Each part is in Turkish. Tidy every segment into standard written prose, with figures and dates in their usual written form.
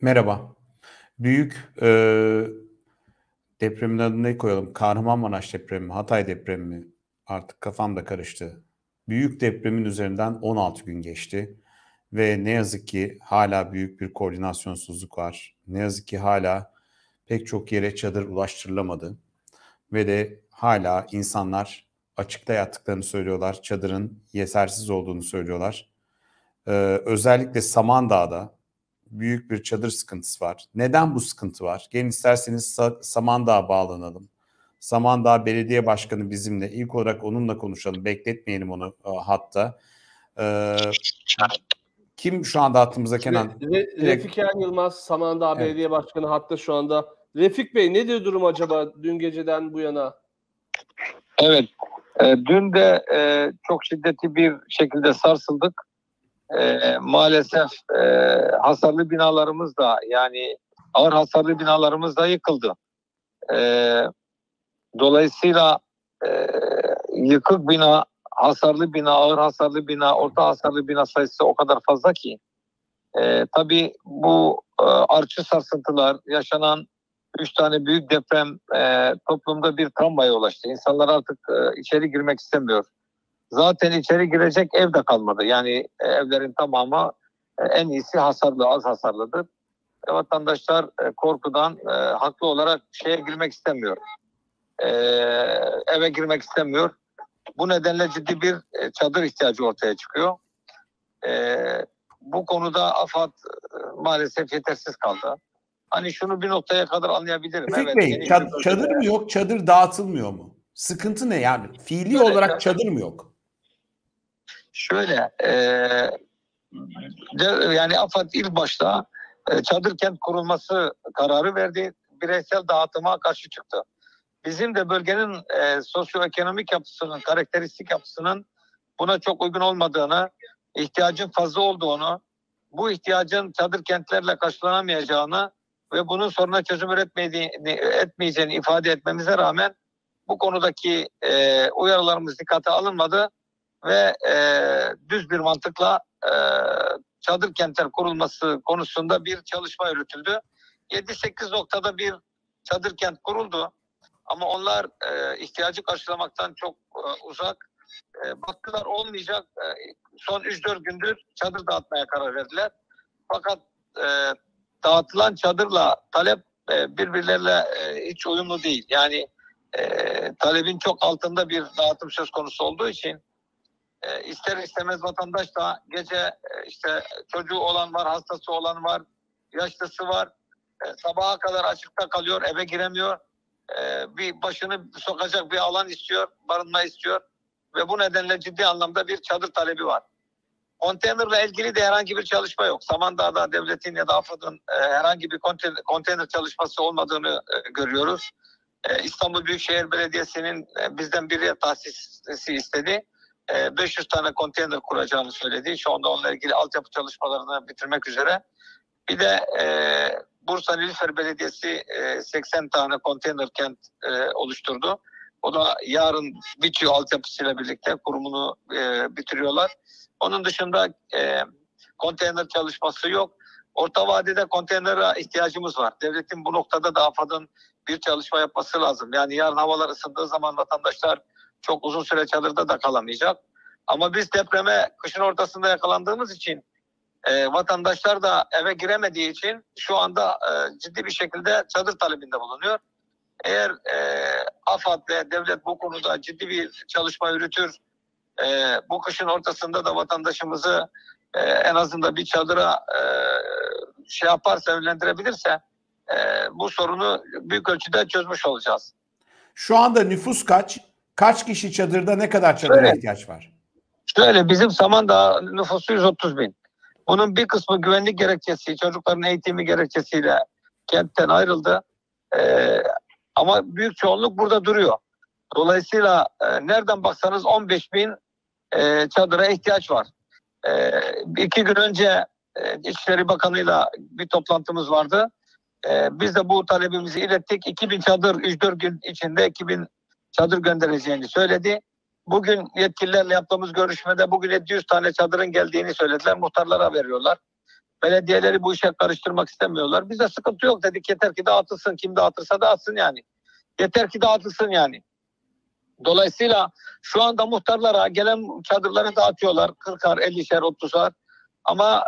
Merhaba. Büyük depremin adını ne koyalım? Kahramanmaraş depremi, Hatay depremi, artık kafam da karıştı. Büyük depremin üzerinden 16 gün geçti ve ne yazık ki hala büyük bir koordinasyonsuzluk var. Ne yazık ki hala pek çok yere çadır ulaştırılamadı ve de hala insanlar açıkta yattıklarını söylüyorlar, çadırın yetersiz olduğunu söylüyorlar. Özellikle Samandağ'da büyük bir çadır sıkıntısı var. Neden bu sıkıntı var? Gelin isterseniz Samandağ'a bağlanalım. Samandağ Belediye Başkanı bizimle. İlk olarak onunla konuşalım. Bekletmeyelim onu hatta. Kim şu anda hattımızda Kenan? Refik Yılmaz, Samandağ Belediye Başkanı hatta şu anda. Refik Bey, nedir durum acaba dün geceden bu yana? Evet. Dün de çok şiddetli bir şekilde sarsıldık. Maalesef hasarlı binalarımız da, yani ağır hasarlı binalarımız da yıkıldı. Dolayısıyla yıkık bina, hasarlı bina, ağır hasarlı bina, orta hasarlı bina sayısı o kadar fazla ki tabii bu artçı sarsıntılar, yaşanan 3 tane büyük deprem toplumda bir travmaya ulaştı. İnsanlar artık içeri girmek istemiyor. Zaten içeri girecek ev de kalmadı. Yani evlerin tamamı en iyisi hasarlı, az hasarlıdır. Vatandaşlar korkudan haklı olarak şeye girmek istemiyor. Eve girmek istemiyor. Bu nedenle ciddi bir çadır ihtiyacı ortaya çıkıyor. Bu konuda AFAD maalesef yetersiz kaldı. Hani şunu bir noktaya kadar anlayabilirim. Evet, Bey, çadır mı yok? Çadır dağıtılmıyor mu? Sıkıntı ne yani? Fiili şöyle, olarak çadır mı yok? Şöyle, yani AFAD ilk başta çadır kent kurulması kararı verdi. Bireysel dağıtıma karşı çıktı. Bizim de bölgenin sosyoekonomik yapısının, karakteristik yapısının buna çok uygun olmadığını, ihtiyacın fazla olduğunu, bu ihtiyacın çadır kentlerle karşılanamayacağını ve bunun soruna çözüm üretmeyeceğini ifade etmemize rağmen bu konudaki uyarılarımız dikkate alınmadı ve düz bir mantıkla çadır kentler kurulması konusunda bir çalışma yürütüldü. 7-8 noktada bir çadır kent kuruldu. Ama onlar ihtiyacı karşılamaktan çok uzak. Baktılar olmayacak. Son 3-4 gündür çadır dağıtmaya karar verdiler. Fakat dağıtılan çadırla talep birbirleriyle hiç uyumlu değil. Yani talebin çok altında bir dağıtım söz konusu olduğu için ister istemez vatandaş da gece işte çocuğu olan var, hastası olan var, yaşlısı var. Sabaha kadar açıkta kalıyor, eve giremiyor. Bir başını sokacak bir alan istiyor, barınma istiyor ve bu nedenle ciddi anlamda bir çadır talebi var. Konteynerle ilgili de herhangi bir çalışma yok. Samandağ'da devletin ya da AFAD'ın herhangi bir konteyner çalışması olmadığını görüyoruz. İstanbul Büyükşehir Belediyesi'nin bizden bir tahsisi istedi. 500 tane konteyner kuracağını söyledi. Şu anda onunla ilgili altyapı çalışmalarını bitirmek üzere. Bir de Bursa Nilüfer Belediyesi 80 tane konteyner kent oluşturdu. O da yarın bitiyor altyapısıyla birlikte, kurumunu bitiriyorlar. Onun dışında konteyner çalışması yok. Orta vadede konteynere ihtiyacımız var. Devletin bu noktada da AFAD'ın bir çalışma yapması lazım. Yani yarın havalar ısındığı zaman vatandaşlar çok uzun süre çadırda da kalamayacak. Ama biz depreme kışın ortasında yakalandığımız için vatandaşlar da eve giremediği için şu anda ciddi bir şekilde çadır talebinde bulunuyor. Eğer AFAD ve devlet bu konuda ciddi bir çalışma yürütür, bu kışın ortasında da vatandaşımızı en azından bir çadıra şey yaparsa, yönlendirebilirse bu sorunu büyük ölçüde çözmüş olacağız. Şu anda nüfus kaç? Kaç kişi çadırda, ne kadar çadıra ihtiyaç var? Şöyle, bizim Samandağ nüfusu 130.000. Bunun bir kısmı güvenlik gerekçesi, çocukların eğitimi gerekçesiyle kentten ayrıldı. Ama büyük çoğunluk burada duruyor. Dolayısıyla nereden baksanız 15.000 çadıra ihtiyaç var. 2 gün önce İçişleri Bakanı'yla bir toplantımız vardı. Biz de bu talebimizi ilettik. 2.000 çadır 3-4 gün içinde 2.000 çadır göndereceğini söyledi. Bugün yetkililerle yaptığımız görüşmede bugün 700 tane çadırın geldiğini söylediler. Muhtarlara veriyorlar. Belediyeleri bu işe karıştırmak istemiyorlar. Bize sıkıntı yok dedik. Yeter ki dağıtılsın. Kim dağıtırsa dağıtsın yani. Yeter ki dağıtılsın yani. Dolayısıyla şu anda muhtarlara gelen çadırları dağıtıyorlar. 40'ar, 50'şer, 30'ar. Ama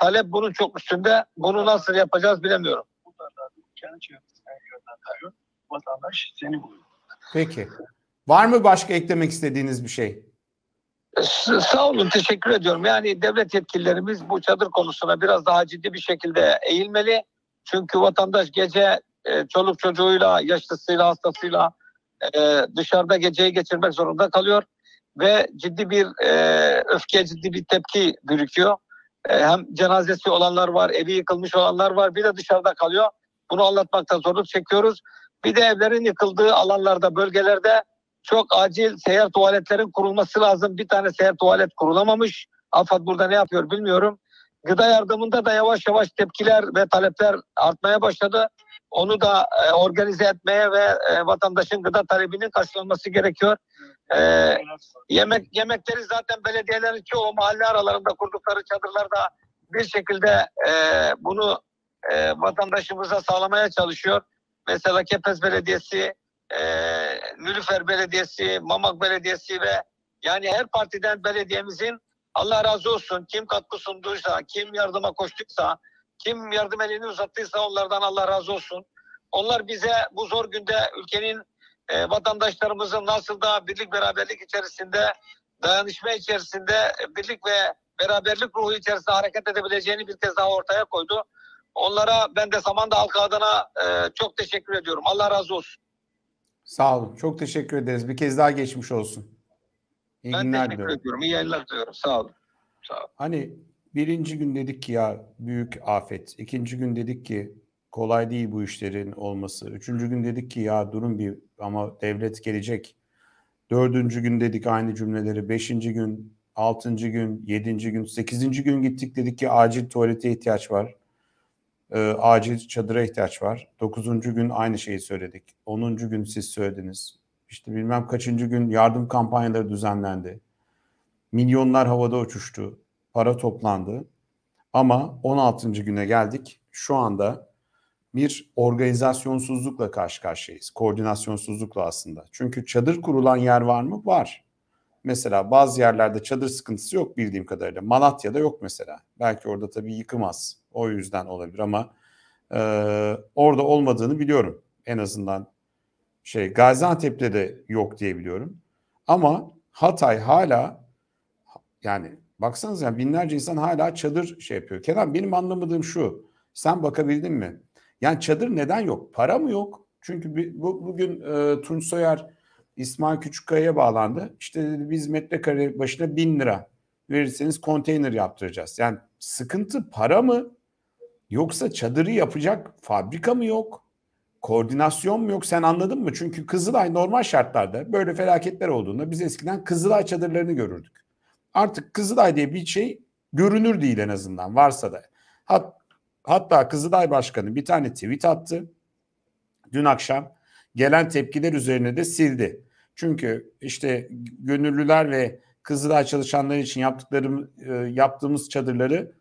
talep bunun çok üstünde. Bunu nasıl yapacağız bilemiyorum. Vatandaş seni buluyor. Peki. Var mı başka eklemek istediğiniz bir şey? Sağ olun, teşekkür ediyorum. Yani devlet yetkililerimiz bu çadır konusuna biraz daha ciddi bir şekilde eğilmeli. Çünkü vatandaş gece çoluk çocuğuyla, yaşlısıyla, hastasıyla dışarıda geceyi geçirmek zorunda kalıyor. Ve ciddi bir öfke, ciddi bir tepki birikiyor. Hem cenazesi olanlar var, evi yıkılmış olanlar var. Bir de dışarıda kalıyor. Bunu anlatmakta zorluk çekiyoruz. Bir de evlerin yıkıldığı alanlarda, bölgelerde çok acil seyyar tuvaletlerin kurulması lazım. Bir tane seyyar tuvalet kurulamamış. AFAD burada ne yapıyor bilmiyorum. Gıda yardımında da yavaş yavaş tepkiler ve talepler artmaya başladı. Onu da organize etmeye ve vatandaşın gıda talebinin karşılanması gerekiyor. Yemekleri zaten belediyelerin çoğu mahalle aralarında kurdukları çadırlarda bir şekilde bunu vatandaşımıza sağlamaya çalışıyor. Mesela Kepez Belediyesi, Nilüfer Belediyesi, Mamak Belediyesi ve yani her partiden belediyemizin Allah razı olsun kim katkı sunduysa, kim yardıma koştuysa, kim yardım elini uzattıysa onlardan Allah razı olsun. Onlar bize bu zor günde ülkenin vatandaşlarımızın nasıl da birlik beraberlik içerisinde, dayanışma içerisinde, birlik ve beraberlik ruhu içerisinde hareket edebileceğini bir kez daha ortaya koydu. Onlara ben de Samandağ halkı adına çok teşekkür ediyorum. Allah razı olsun. Sağ olun. Çok teşekkür ederiz. Bir kez daha geçmiş olsun. İyi ben günler teşekkür diyorum. Ediyorum. İyi yayınlar diliyorum. Sağ olun. Sağ olun. Hani birinci gün dedik ki ya büyük afet. İkinci gün dedik ki kolay değil bu işlerin olması. Üçüncü gün dedik ki ya durun bir ama devlet gelecek. Dördüncü gün dedik aynı cümleleri. Beşinci gün, altıncı gün, yedinci gün, sekizinci gün gittik dedik ki acil tuvalete ihtiyaç var. Acil çadıra ihtiyaç var. 9. gün aynı şeyi söyledik. 10. gün siz söylediniz. İşte bilmem kaçıncı gün yardım kampanyaları düzenlendi. Milyonlar havada uçuştu. Para toplandı. Ama 16. güne geldik. Şu anda bir organizasyonsuzlukla karşı karşıyayız. Koordinasyonsuzlukla aslında. Çünkü çadır kurulan yer var mı? Var. Mesela bazı yerlerde çadır sıkıntısı yok bildiğim kadarıyla. Malatya'da yok mesela. Belki orada tabii yıkılmaz. O yüzden olabilir ama orada olmadığını biliyorum. En azından Gaziantep'te de yok diye biliyorum. Ama Hatay hala yani baksanıza yani binlerce insan hala çadır yapıyor. Kenan benim anlamadığım şu. Sen bakabildin mi? Yani çadır neden yok? Para mı yok? Çünkü bugün Tunç Soyer İsmail Küçükkaya'ya bağlandı. İşte biz metrekare başına 1000 lira verirseniz konteyner yaptıracağız. Yani sıkıntı para mı? Yoksa çadırı yapacak fabrika mı yok? Koordinasyon mu yok? Sen anladın mı? Çünkü Kızılay normal şartlarda böyle felaketler olduğunda biz eskiden Kızılay çadırlarını görürdük. Artık Kızılay diye bir şey görünür değil en azından varsa da. Hatta Kızılay Başkanı bir tane tweet attı. Dün akşam gelen tepkiler üzerine de sildi. Çünkü işte gönüllüler ve Kızılay çalışanları için yaptığımız çadırları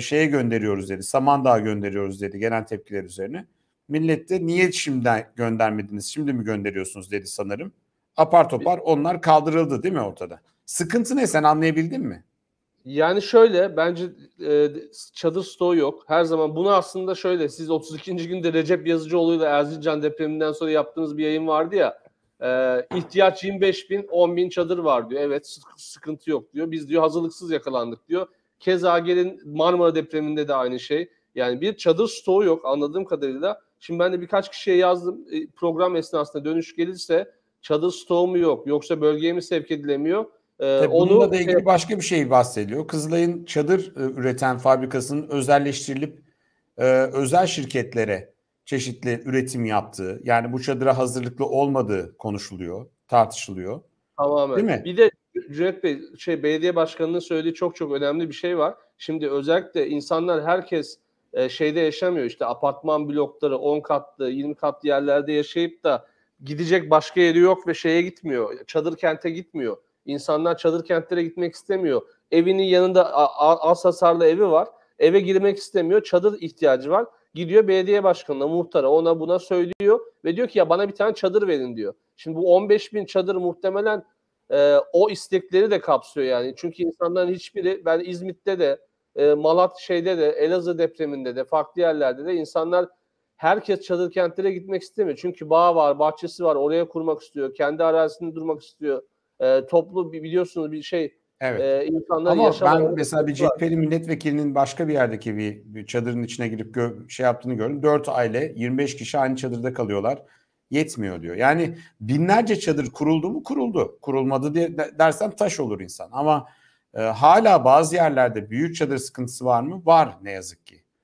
şeye gönderiyoruz dedi. Samandağ'a gönderiyoruz dedi gelen tepkiler üzerine. Millet de niye şimdi göndermediniz? Şimdi mi gönderiyorsunuz dedi sanırım. Apar topar onlar kaldırıldı değil mi ortada? Sıkıntı ne sen anlayabildin mi? Yani şöyle bence çadır stoğu yok. Her zaman bunu aslında şöyle siz 32. günde Recep Yazıcıoğlu'yla Erzincan depreminden sonra yaptığınız bir yayın vardı ya. İhtiyaç 25 bin, 10 bin çadır var diyor. Evet sıkıntı yok diyor. Biz diyor hazırlıksız yakalandık diyor. Keza gelin Marmara depreminde de aynı şey. Yani bir çadır stoğu yok anladığım kadarıyla. Şimdi ben de birkaç kişiye yazdım. Program esnasında dönüş gelirse çadır stoğu mu yok? Yoksa bölgeye mi sevk edilemiyor? Bununla da ilgili başka bir şey bahsediyor. Kızılay'ın çadır üreten fabrikasının özelleştirilip özel şirketlere çeşitli üretim yaptığı, yani bu çadıra hazırlıklı olmadığı konuşuluyor, tartışılıyor. Tamamen. Değil mi? Bir de Cüneyt Bey, belediye başkanının söylediği çok önemli bir şey var. Şimdi özellikle insanlar herkes şeyde yaşamıyor. İşte apartman blokları 10 katlı, 20 katlı yerlerde yaşayıp da gidecek başka yeri yok ve şeye gitmiyor. Çadır kente gitmiyor. İnsanlar çadır kentlere gitmek istemiyor. Evinin yanında az hasarlı evi var. Eve girmek istemiyor. Çadır ihtiyacı var. Gidiyor belediye başkanına, muhtara, ona buna söylüyor ve diyor ki ya bana bir tane çadır verin diyor. Şimdi bu 15.000 çadır muhtemelen o istekleri de kapsıyor yani. Çünkü insanların hiçbiri, ben İzmit'te de, Malatya'da da, Elazığ depreminde de, farklı yerlerde de insanlar, herkes çadır kentlere gitmek istemiyor. Çünkü bağı var, bahçesi var, oraya kurmak istiyor, kendi arazisinde durmak istiyor. Toplu biliyorsunuz bir şey. Evet. İnsanlar ama ben mesela bir CHP'li milletvekilinin başka bir yerdeki bir çadırın içine girip şey yaptığını gördüm. 4 aile 25 kişi aynı çadırda kalıyorlar. Yetmiyor diyor. Yani binlerce çadır kuruldu mu? Kuruldu. Kurulmadı diye dersen taş olur insan. Ama hala bazı yerlerde büyük çadır sıkıntısı var mı? Var ne yazık ki.